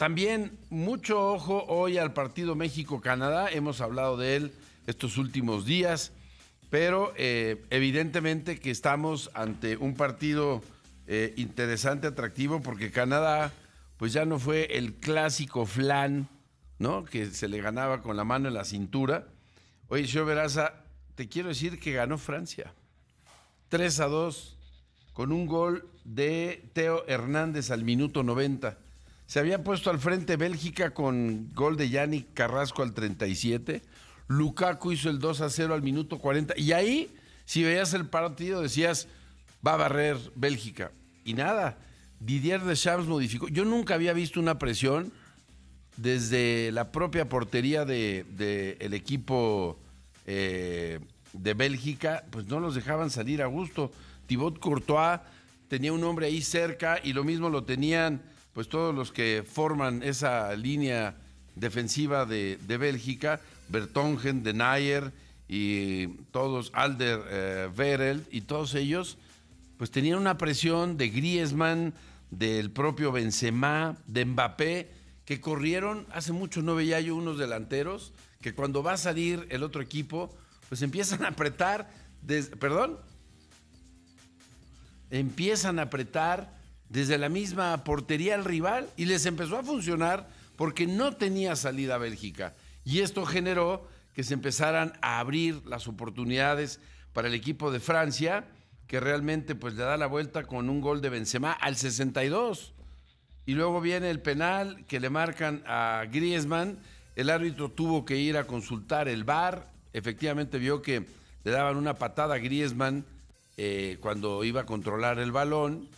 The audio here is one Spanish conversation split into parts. También mucho ojo hoy al partido México-Canadá. Hemos hablado de él estos últimos días, pero evidentemente que estamos ante un partido interesante, atractivo, porque Canadá pues ya no fue el clásico flan, ¿no?, que se le ganaba con la mano en la cintura. Oye, señor Beraza, te quiero decir que ganó Francia 3-2 con un gol de Théo Hernández al minuto 90. Se había puesto al frente Bélgica con gol de Yannick Carrasco al 37. Lukaku hizo el 2-0 al minuto 40. Y ahí, si veías el partido, decías, va a barrer Bélgica. Y nada, Didier Deschamps modificó. Yo nunca había visto una presión desde la propia portería del equipo de Bélgica. Pues no los dejaban salir a gusto. Thibaut Courtois tenía un hombre ahí cerca y lo mismo lo tenían pues todos los que forman esa línea defensiva de Bélgica, Vertonghen, De Nayer y todos, Alderweireld, y todos ellos pues tenían una presión de Griezmann, del propio Benzema, de Mbappé, que corrieron. Hace mucho no veía yo unos delanteros que cuando va a salir el otro equipo pues empiezan a apretar, desde la misma portería al rival, y les empezó a funcionar porque no tenía salida Bélgica. Y esto generó que se empezaran a abrir las oportunidades para el equipo de Francia, que realmente pues le da la vuelta con un gol de Benzema al 62. Y luego viene el penal que le marcan a Griezmann. El árbitro tuvo que ir a consultar el VAR. Efectivamente vio que le daban una patada a Griezmann cuando iba a controlar el balón.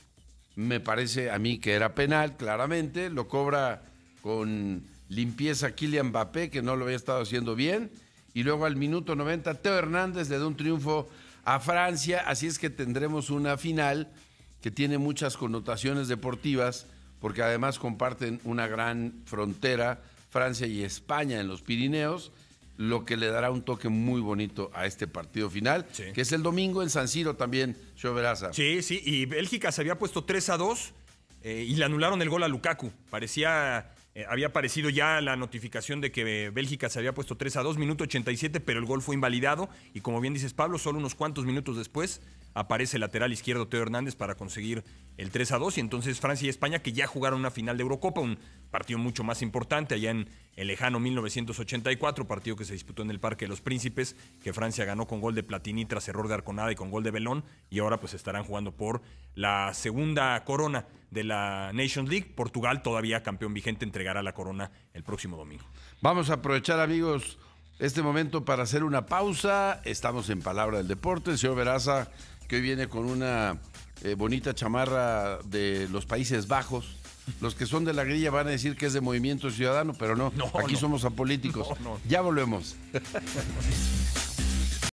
Me parece a mí que era penal, claramente. Lo cobra con limpieza Kylian Mbappé, que no lo había estado haciendo bien. Y luego al minuto 90, Théo Hernández le da un triunfo a Francia. Así es que tendremos una final que tiene muchas connotaciones deportivas, porque además comparten una gran frontera, Francia y España, en los Pirineos, lo que le dará un toque muy bonito a este partido final, sí, que es el domingo en San Siro también, señor Beraza. Sí, sí, y Bélgica se había puesto 3-2 y le anularon el gol a Lukaku. Había aparecido ya la notificación de que Bélgica se había puesto 3-2, minuto 87, pero el gol fue invalidado, y como bien dices, Pablo, solo unos cuantos minutos después aparece el lateral izquierdo Théo Hernández para conseguir el 3-2, y entonces Francia y España, que ya jugaron una final de Eurocopa, un partido mucho más importante allá en el lejano 1984, partido que se disputó en el Parque de los Príncipes, que Francia ganó con gol de Platini tras error de Arconada y con gol de Belón, y ahora pues estarán jugando por la segunda corona de la Nations League. Portugal, todavía campeón vigente, entregará la corona el próximo domingo. Vamos a aprovechar, amigos, este momento para hacer una pausa. Estamos en Palabra del Deporte. El señor Beraza, que hoy viene con una bonita chamarra de los Países Bajos. Los que son de la grilla van a decir que es de Movimiento Ciudadano, pero no, aquí somos apolíticos. Ya volvemos.